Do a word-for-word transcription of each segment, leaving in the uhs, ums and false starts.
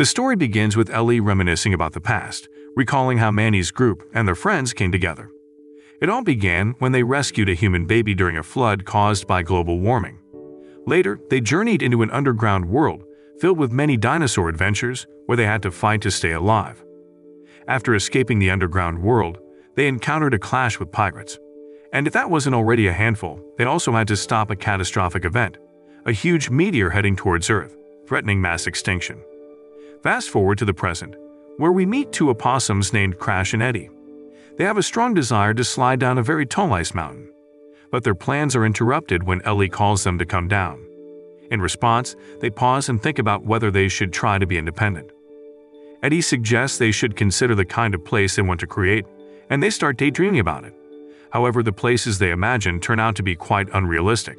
The story begins with Ellie reminiscing about the past, recalling how Manny's group and their friends came together. It all began when they rescued a human baby during a flood caused by global warming. Later, they journeyed into an underground world filled with many dinosaur adventures where they had to fight to stay alive. After escaping the underground world, they encountered a clash with pirates. And if that wasn't already a handful, they also had to stop a catastrophic event, a huge meteor heading towards Earth, threatening mass extinction. Fast forward to the present, where we meet two opossums named Crash and Eddie. They have a strong desire to slide down a very tall ice mountain, but their plans are interrupted when Ellie calls them to come down. In response, they pause and think about whether they should try to be independent. Eddie suggests they should consider the kind of place they want to create, and they start daydreaming about it. However, the places they imagine turn out to be quite unrealistic.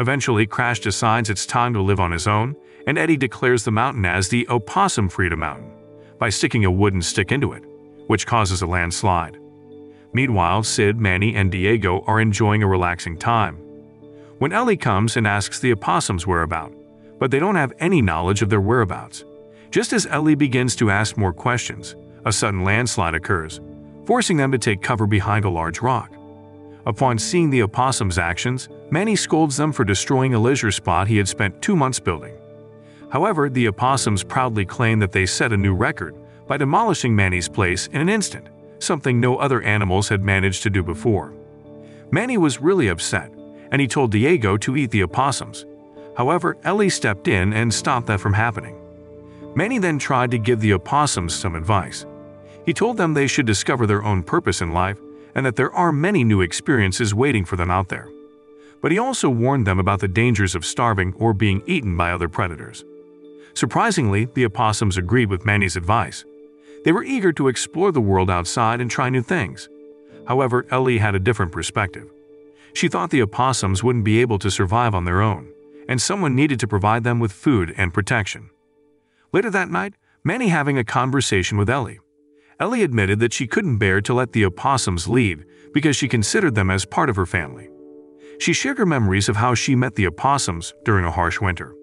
Eventually, Crash decides it's time to live on his own, and Eddie declares the mountain as the Opossum Freedom Mountain by sticking a wooden stick into it, which causes a landslide. Meanwhile, Sid, Manny, and Diego are enjoying a relaxing time when Ellie comes and asks the opossum's whereabouts, but they don't have any knowledge of their whereabouts. Just as Ellie begins to ask more questions, a sudden landslide occurs, forcing them to take cover behind a large rock. Upon seeing the opossum's actions, Manny scolds them for destroying a leisure spot he had spent two months building. However, the opossums proudly claim that they set a new record by demolishing Manny's place in an instant, something no other animals had managed to do before. Manny was really upset, and he told Diego to eat the opossums. However, Ellie stepped in and stopped that from happening. Manny then tried to give the opossums some advice. He told them they should discover their own purpose in life and that there are many new experiences waiting for them out there. But he also warned them about the dangers of starving or being eaten by other predators. Surprisingly, the opossums agreed with Manny's advice. They were eager to explore the world outside and try new things. However, Ellie had a different perspective. She thought the opossums wouldn't be able to survive on their own, and someone needed to provide them with food and protection. Later that night, Manny having a conversation with Ellie. Ellie admitted that she couldn't bear to let the opossums leave because she considered them as part of her family. She shared her memories of how she met the opossums during a harsh winter.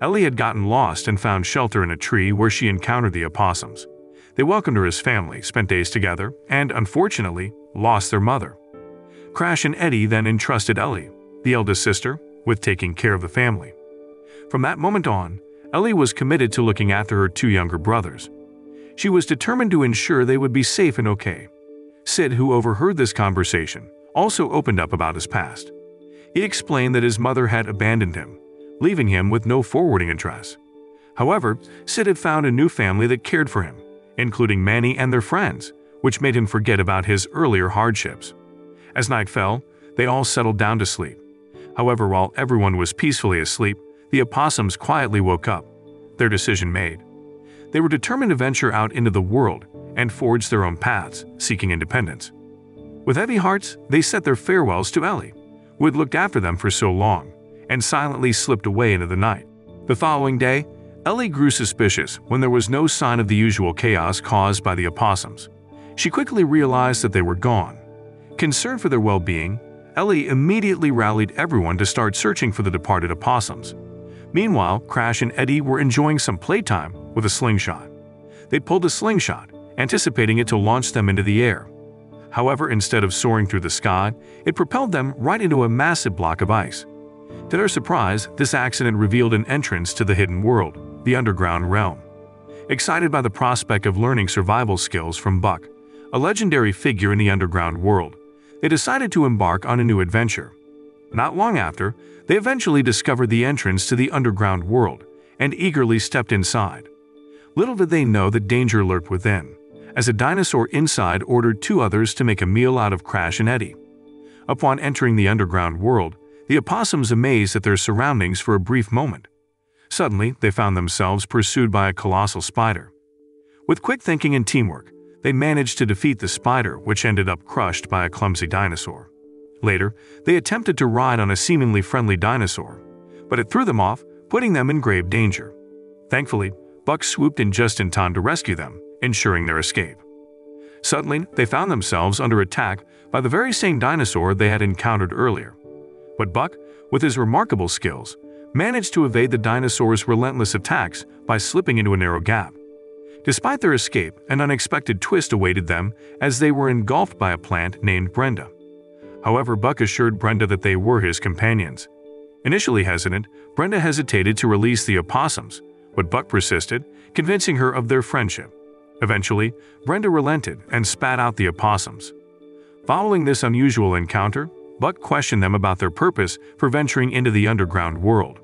Ellie had gotten lost and found shelter in a tree where she encountered the opossums. They welcomed her as family, spent days together, and, unfortunately, lost their mother. Crash and Eddie then entrusted Ellie, the eldest sister, with taking care of the family. From that moment on, Ellie was committed to looking after her two younger brothers. She was determined to ensure they would be safe and okay. Sid, who overheard this conversation, also opened up about his past. He explained that his mother had abandoned him, leaving him with no forwarding address. However, Sid had found a new family that cared for him, including Manny and their friends, which made him forget about his earlier hardships. As night fell, they all settled down to sleep. However, while everyone was peacefully asleep, the opossums quietly woke up, their decision made. They were determined to venture out into the world and forge their own paths, seeking independence. With heavy hearts, they said their farewells to Ellie, who had looked after them for so long, and silently slipped away into the night. The following day, Ellie grew suspicious when there was no sign of the usual chaos caused by the opossums. She quickly realized that they were gone. Concerned for their well-being, Ellie immediately rallied everyone to start searching for the departed opossums. Meanwhile, Crash and Eddie were enjoying some playtime with a slingshot. They pulled a slingshot, anticipating it to launch them into the air. However, instead of soaring through the sky, it propelled them right into a massive block of ice. To their surprise, this accident revealed an entrance to the hidden world, the underground realm. Excited by the prospect of learning survival skills from Buck, a legendary figure in the underground world, they decided to embark on a new adventure. Not long after, they eventually discovered the entrance to the underground world and eagerly stepped inside. Little did they know that danger lurked within, as a dinosaur inside ordered two others to make a meal out of Crash and Eddie. Upon entering the underground world, the opossums amazed at their surroundings for a brief moment. Suddenly, they found themselves pursued by a colossal spider. With quick thinking and teamwork, they managed to defeat the spider, which ended up crushed by a clumsy dinosaur. Later, they attempted to ride on a seemingly friendly dinosaur, but it threw them off, putting them in grave danger. Thankfully, Buck swooped in just in time to rescue them, ensuring their escape. Suddenly, they found themselves under attack by the very same dinosaur they had encountered earlier. But Buck, with his remarkable skills, managed to evade the dinosaurs' relentless attacks by slipping into a narrow gap. Despite their escape, an unexpected twist awaited them as they were engulfed by a plant named Brenda. However, Buck assured Brenda that they were his companions. Initially hesitant, Brenda hesitated to release the opossums, but Buck persisted, convincing her of their friendship. Eventually, Brenda relented and spat out the opossums. Following this unusual encounter, Buck questioned them about their purpose for venturing into the underground world.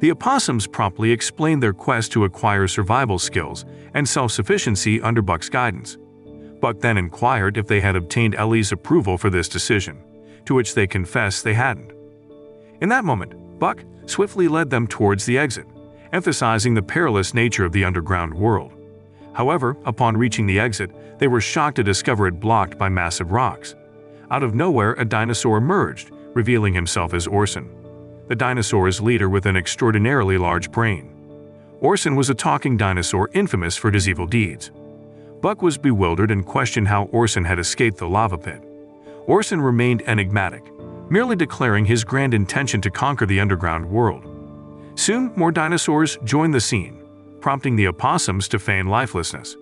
The opossums promptly explained their quest to acquire survival skills and self-sufficiency under Buck's guidance. Buck then inquired if they had obtained Ellie's approval for this decision, to which they confessed they hadn't. In that moment, Buck swiftly led them towards the exit, emphasizing the perilous nature of the underground world. However, upon reaching the exit, they were shocked to discover it blocked by massive rocks. Out of nowhere, a dinosaur emerged, revealing himself as Orson, the dinosaur's leader with an extraordinarily large brain. Orson was a talking dinosaur infamous for his evil deeds. Buck was bewildered and questioned how Orson had escaped the lava pit. Orson remained enigmatic, merely declaring his grand intention to conquer the underground world. Soon, more dinosaurs joined the scene, prompting the opossums to feign lifelessness.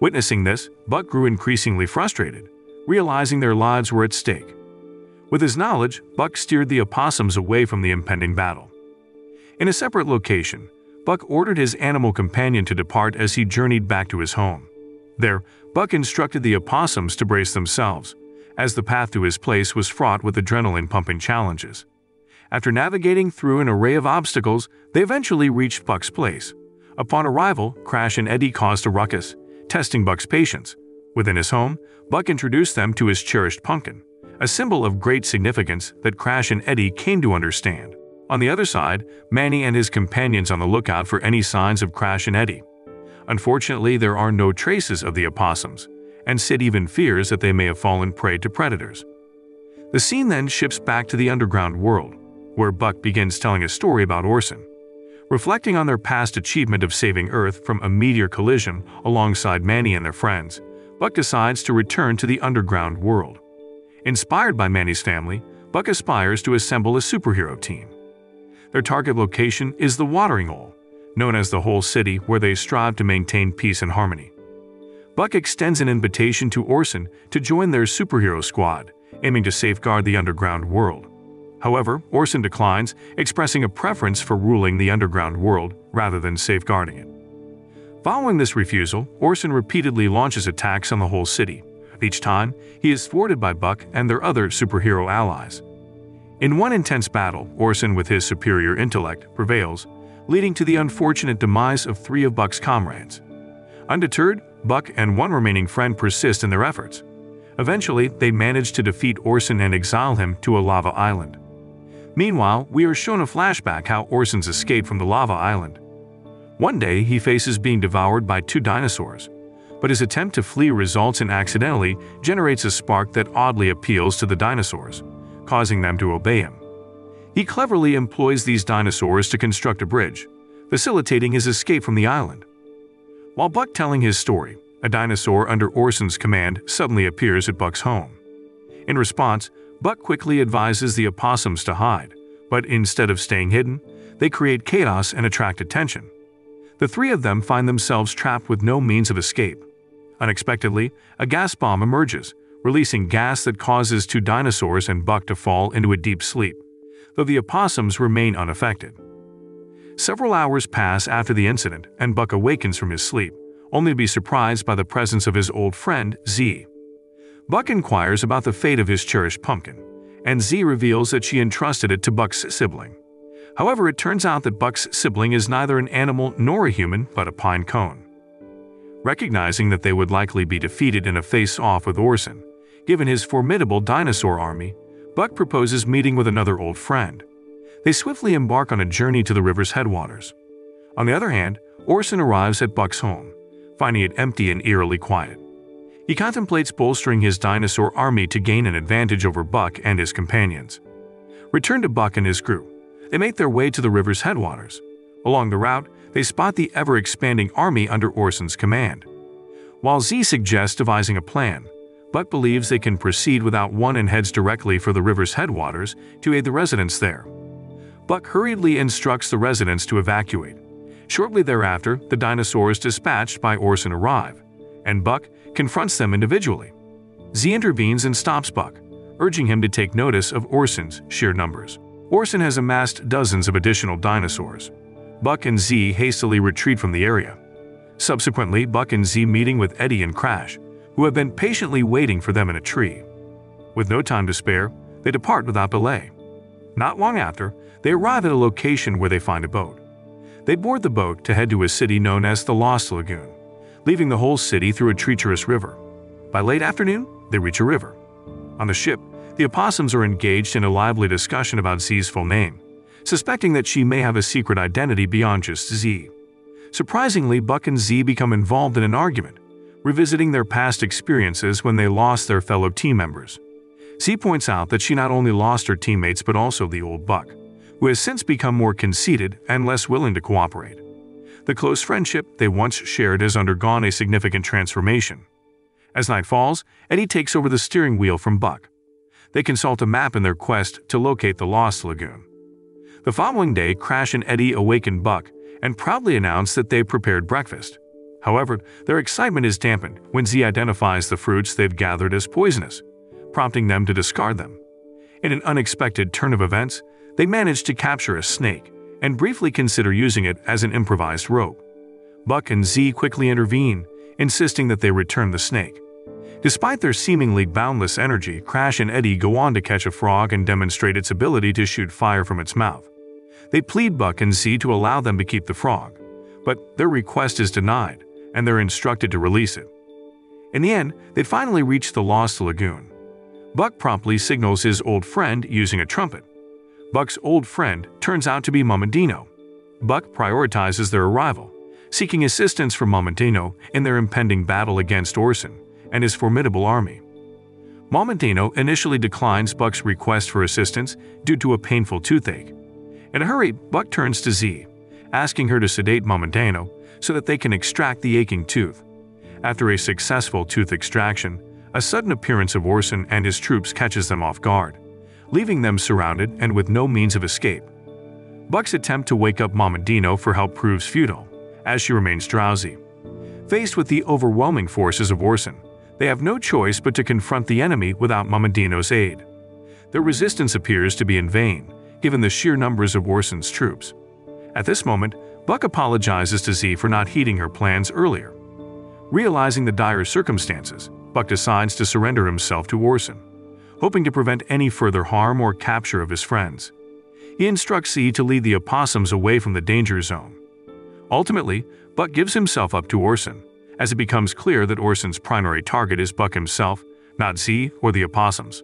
Witnessing this, Buck grew increasingly frustrated, realizing their lives were at stake. With his knowledge, Buck steered the opossums away from the impending battle. In a separate location, Buck ordered his animal companion to depart as he journeyed back to his home. There, Buck instructed the opossums to brace themselves, as the path to his place was fraught with adrenaline-pumping challenges. After navigating through an array of obstacles, they eventually reached Buck's place. Upon arrival, Crash and Eddie caused a ruckus, testing Buck's patience. Within his home, Buck introduced them to his cherished pumpkin, a symbol of great significance that Crash and Eddie came to understand. On the other side, Manny and his companions on the lookout for any signs of Crash and Eddie. Unfortunately, there are no traces of the opossums, and Sid even fears that they may have fallen prey to predators. The scene then shifts back to the underground world, where Buck begins telling a story about Orson. Reflecting on their past achievement of saving Earth from a meteor collision alongside Manny and their friends, Buck decides to return to the underground world. Inspired by Manny's family, Buck aspires to assemble a superhero team. Their target location is the Watering Hole, known as the Hole City, where they strive to maintain peace and harmony. Buck extends an invitation to Orson to join their superhero squad, aiming to safeguard the underground world. However, Orson declines, expressing a preference for ruling the underground world rather than safeguarding it. Following this refusal, Orson repeatedly launches attacks on the Hole City. Each time, he is thwarted by Buck and their other superhero allies. In one intense battle, Orson, with his superior intellect, prevails, leading to the unfortunate demise of three of Buck's comrades. Undeterred, Buck and one remaining friend persist in their efforts. Eventually, they manage to defeat Orson and exile him to a lava island. Meanwhile, we are shown a flashback how Orson's escaped from the lava island. One day, he faces being devoured by two dinosaurs, but his attempt to flee results in accidentally generates a spark that oddly appeals to the dinosaurs, causing them to obey him. He cleverly employs these dinosaurs to construct a bridge, facilitating his escape from the island. While Buck telling his story, a dinosaur under Orson's command suddenly appears at Buck's home. In response, Buck quickly advises the opossums to hide, but instead of staying hidden, they create chaos and attract attention. The three of them find themselves trapped with no means of escape. Unexpectedly, a gas bomb emerges, releasing gas that causes two dinosaurs and Buck to fall into a deep sleep, though the opossums remain unaffected. Several hours pass after the incident, and Buck awakens from his sleep, only to be surprised by the presence of his old friend, Zee. Buck inquires about the fate of his cherished pumpkin, and Zee reveals that she entrusted it to Buck's sibling. However, it turns out that Buck's sibling is neither an animal nor a human, but a pine cone. Recognizing that they would likely be defeated in a face-off with Orson, given his formidable dinosaur army, Buck proposes meeting with another old friend. They swiftly embark on a journey to the river's headwaters. On the other hand, Orson arrives at Buck's home, finding it empty and eerily quiet. He contemplates bolstering his dinosaur army to gain an advantage over Buck and his companions. Returned to Buck and his crew, they make their way to the river's headwaters. Along the route, they spot the ever-expanding army under Orson's command. While Zee suggests devising a plan, Buck believes they can proceed without one and heads directly for the river's headwaters to aid the residents there. Buck hurriedly instructs the residents to evacuate. Shortly thereafter, the dinosaurs dispatched by Orson arrive, and Buck confronts them individually. Zee intervenes and stops Buck, urging him to take notice of Orson's sheer numbers. Orson has amassed dozens of additional dinosaurs. Buck and Zee hastily retreat from the area. Subsequently, Buck and Zee meeting with Eddie and Crash, who have been patiently waiting for them in a tree. With no time to spare, they depart without delay. Not long after, they arrive at a location where they find a boat. They board the boat to head to a city known as the Lost Lagoon, leaving the whole city through a treacherous river. By late afternoon, they reach a river. On the ship, the opossums are engaged in a lively discussion about Zee's full name, suspecting that she may have a secret identity beyond just Zee. Surprisingly, Buck and Zee become involved in an argument, revisiting their past experiences when they lost their fellow team members. Zee points out that she not only lost her teammates but also the old Buck, who has since become more conceited and less willing to cooperate. The close friendship they once shared has undergone a significant transformation. As night falls, Eddie takes over the steering wheel from Buck. They consult a map in their quest to locate the Lost Lagoon. The following day, Crash and Eddie awaken Buck and proudly announce that they've prepared breakfast. However, their excitement is dampened when Zee identifies the fruits they've gathered as poisonous, prompting them to discard them. In an unexpected turn of events, they manage to capture a snake and briefly consider using it as an improvised rope. Buck and Zee quickly intervene, insisting that they return the snake. Despite their seemingly boundless energy, Crash and Eddie go on to catch a frog and demonstrate its ability to shoot fire from its mouth. They plead Buck and Zee to allow them to keep the frog, but their request is denied, and they're instructed to release it. In the end, they finally reach the Lost Lagoon. Buck promptly signals his old friend using a trumpet. Buck's old friend turns out to be Mama Dino. Buck prioritizes their arrival, seeking assistance from Momentino in their impending battle against Orson and his formidable army. Momentino initially declines Buck's request for assistance due to a painful toothache. In a hurry, Buck turns to Zee, asking her to sedate Momentino so that they can extract the aching tooth. After a successful tooth extraction, a sudden appearance of Orson and his troops catches them off guard, leaving them surrounded and with no means of escape. Buck's attempt to wake up Momentino for help proves futile, as she remains drowsy. Faced with the overwhelming forces of Orson, they have no choice but to confront the enemy without Momentino's aid. Their resistance appears to be in vain, given the sheer numbers of Orson's troops. At this moment, Buck apologizes to Zee for not heeding her plans earlier. Realizing the dire circumstances, Buck decides to surrender himself to Orson, hoping to prevent any further harm or capture of his friends. He instructs Zee to lead the opossums away from the danger zone. Ultimately, Buck gives himself up to Orson, as it becomes clear that Orson's primary target is Buck himself, not Zee or the opossums.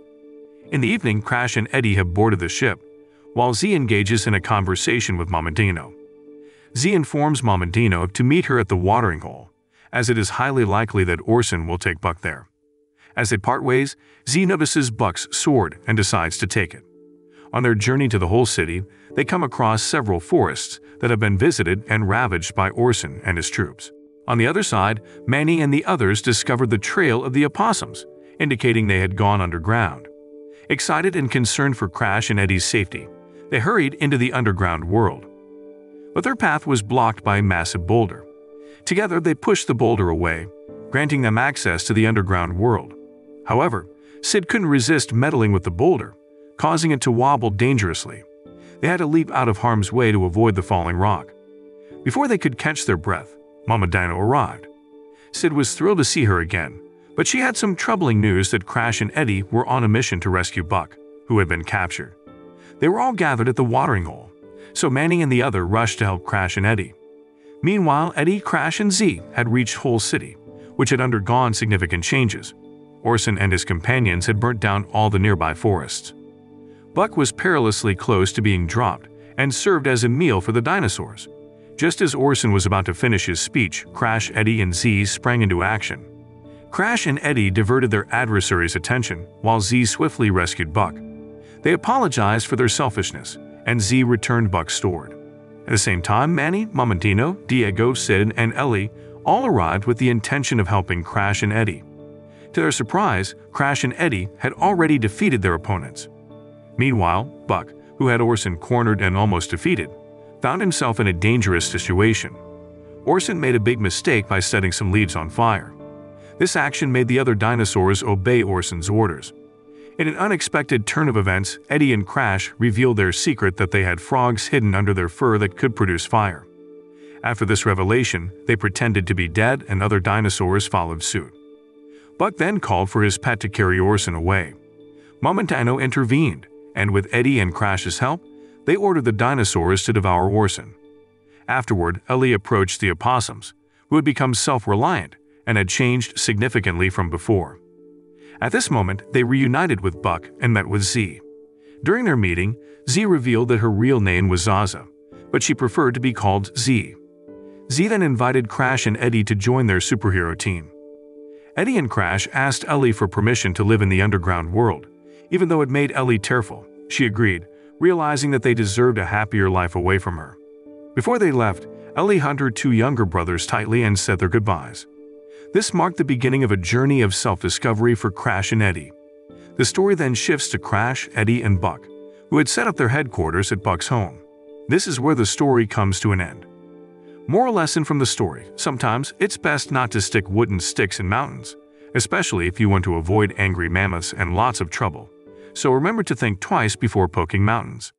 In the evening, Crash and Eddie have boarded the ship, while Zee engages in a conversation with Momentino. Zee informs Momentino to meet her at the watering hole, as it is highly likely that Orson will take Buck there. As they part ways, Zee notices Buck's sword and decides to take it. On their journey to the Hole City, they come across several forests that have been visited and ravaged by Orson and his troops. On the other side, Manny and the others discovered the trail of the opossums, indicating they had gone underground. Excited and concerned for Crash and Eddie's safety, they hurried into the underground world. But their path was blocked by a massive boulder. Together, they pushed the boulder away, granting them access to the underground world. However, Sid couldn't resist meddling with the boulder, causing it to wobble dangerously. They had to leap out of harm's way to avoid the falling rock. Before they could catch their breath, Mama Dino arrived. Sid was thrilled to see her again, but she had some troubling news that Crash and Eddie were on a mission to rescue Buck, who had been captured. They were all gathered at the watering hole, so Manny and the other rushed to help Crash and Eddie. Meanwhile, Eddie, Crash, and Zee had reached Hole City, which had undergone significant changes. Orson and his companions had burnt down all the nearby forests. Buck was perilously close to being dropped and served as a meal for the dinosaurs. Just as Orson was about to finish his speech, Crash, Eddie, and Zee sprang into action. Crash and Eddie diverted their adversary's attention, while Zee swiftly rescued Buck. They apologized for their selfishness, and Zee returned Buck's sword. At the same time, Manny, Momentino, Diego, Sid, and Ellie all arrived with the intention of helping Crash and Eddie. To their surprise, Crash and Eddie had already defeated their opponents. Meanwhile, Buck, who had Orson cornered and almost defeated, found himself in a dangerous situation. Orson made a big mistake by setting some leaves on fire. This action made the other dinosaurs obey Orson's orders. In an unexpected turn of events, Eddie and Crash revealed their secret that they had frogs hidden under their fur that could produce fire. After this revelation, they pretended to be dead and other dinosaurs followed suit. Buck then called for his pet to carry Orson away. Momentino intervened, and with Eddie and Crash's help, they ordered the dinosaurs to devour Orson. Afterward, Ellie approached the opossums, who had become self-reliant and had changed significantly from before. At this moment, they reunited with Buck and met with Zee. During their meeting, Zee revealed that her real name was Zaza, but she preferred to be called Zee. Zee then invited Crash and Eddie to join their superhero team. Eddie and Crash asked Ellie for permission to live in the underground world. Even though it made Ellie tearful, she agreed, realizing that they deserved a happier life away from her. Before they left, Ellie hugged her two younger brothers tightly and said their goodbyes. This marked the beginning of a journey of self-discovery for Crash and Eddie. The story then shifts to Crash, Eddie, and Buck, who had set up their headquarters at Buck's home. This is where the story comes to an end. Moral lesson from the story: sometimes it's best not to stick wooden sticks in mountains, especially if you want to avoid angry mammoths and lots of trouble. So remember to think twice before poking mountains.